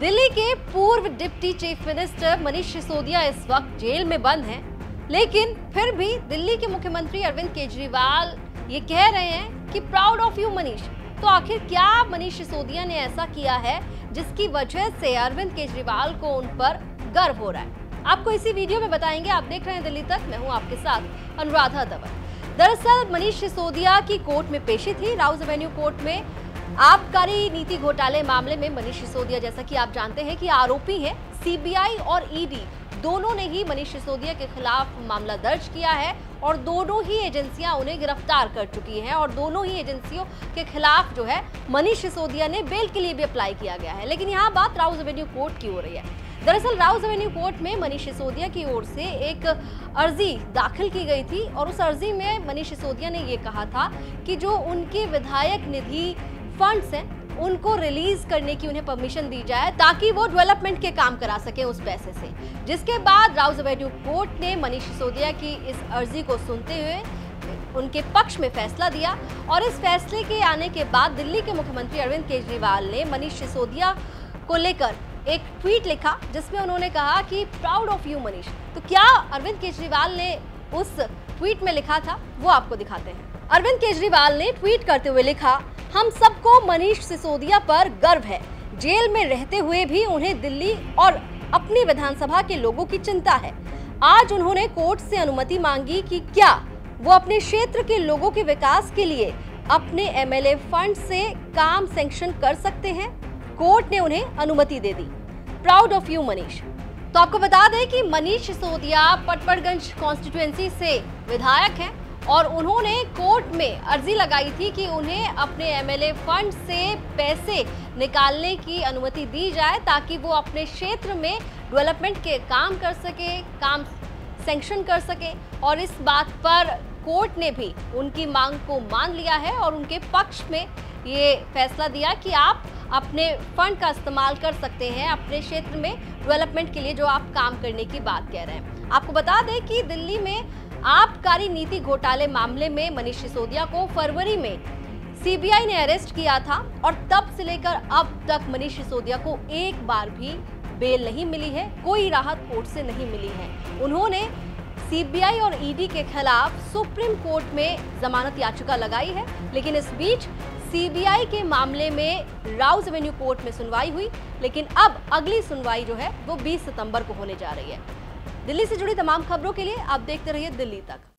दिल्ली के पूर्व deputy chief minister Manish Sisodia इस वक्त जेल में बंद हैं, लेकिन फिर भी दिल्ली के मुख्यमंत्री अरविंद केजरीवाल ये कह रहे हैं कि प्राउड ऑफ यू मनीष। तो आखिर क्या मनीष सिसोदिया ने ऐसा किया है जिसकी वजह से अरविंद केजरीवाल को उन पर गर्व हो रहा है, आपको इसी वीडियो में बताएंगे। आप देख रहे हैं दिल्ली तक, मैं हूँ आपके साथ अनुराधा धवन। दरअसल मनीष सिसोदिया की कोर्ट में पेशी थी, राउज़ एवेन्यू कोर्ट में आबकारी नीति घोटाले मामले में मनीष सिसोदिया, जैसा कि आप जानते हैं कि आरोपी है। सीबीआई और ईडी दोनों ने ही मनीष सिसोदिया के खिलाफ मामला दर्ज किया है और दोनों ही एजेंसियां उन्हें गिरफ्तार कर चुकी हैं और दोनों ही एजेंसियों के खिलाफ जो है मनीष सिसोदिया ने बेल के लिए भी अप्लाई किया गया है। लेकिन यहाँ बात राउज़ एवेन्यू कोर्ट की हो रही है। दरअसल राउज़ एवेन्यू कोर्ट में मनीष सिसोदिया की ओर से एक अर्जी दाखिल की गई थी और उस अर्जी में मनीष सिसोदिया ने ये कहा था कि जो उनके विधायक निधि फंड्स हैं उनको रिलीज करने की उन्हें परमिशन दी जाए ताकि वो डेवलपमेंट के काम करा सके उस पैसे से। जिसके बाद राउज़ एवेन्यू कोर्ट ने मनीष सिसोदिया की इस अर्जी को सुनते हुए उनके पक्ष में फैसला दिया और इस फैसले के आने के बाद दिल्ली के मुख्यमंत्री अरविंद केजरीवाल ने मनीष सिसोदिया को लेकर एक ट्वीट लिखा जिसमें उन्होंने कहा कि प्राउड ऑफ यू मनीष। तो क्या अरविंद केजरीवाल ने उस ट्वीट में लिखा था वो आपको दिखाते हैं। अरविंद केजरीवाल ने ट्वीट करते हुए लिखा, हम सबको मनीष सिसोदिया पर गर्व है। जेल में रहते हुए भी उन्हें दिल्ली और अपनी विधानसभा के लोगों की चिंता है। आज उन्होंने कोर्ट से अनुमति मांगी कि क्या वो अपने क्षेत्र के लोगों के विकास के लिए अपने एमएलए फंड से काम सैंक्शन कर सकते हैं। कोर्ट ने उन्हें अनुमति दे दी। Proud of you Manish. तो आपको बता दें कि मनीष सिसोदिया पटपड़गंज कॉन्स्टिट्यूएंसी से विधायक हैं और उन्होंने कोर्ट में अर्जी लगाई थी कि उन्हें अपने एमएलए फंड से पैसे निकालने की अनुमति दी जाए ताकि वो अपने क्षेत्र में डेवलपमेंट के काम कर सके, काम सैंक्शन कर सके। और इस बात पर कोर्ट ने भी उनकी मांग को मान लिया है और उनके पक्ष में ये फैसला दिया कि आप अपने फंड का इस्तेमाल कर सकते हैं अपने क्षेत्र में डेवलपमेंट के लिए, जो आप काम करने की बात कह रहे हैं। आपको बता दें कि दिल्ली में आबकारी नीति घोटाले मामले में मनीष सिसोदिया को फरवरी में सीबीआई ने अरेस्ट किया था और तब से लेकर अब तक मनीष सिसोदिया को एक बार भी बेल नहीं मिली है, कोई राहत कोर्ट से नहीं मिली है। उन्होंने सीबीआई और ईडी के खिलाफ सुप्रीम कोर्ट में जमानत याचिका लगाई है। लेकिन इस बीच सीबीआई के मामले में राउज़ एवेन्यू कोर्ट में सुनवाई हुई, लेकिन अब अगली सुनवाई जो है वो 20 सितंबर को होने जा रही है। दिल्ली से जुड़ी तमाम खबरों के लिए आप देखते रहिए दिल्ली तक।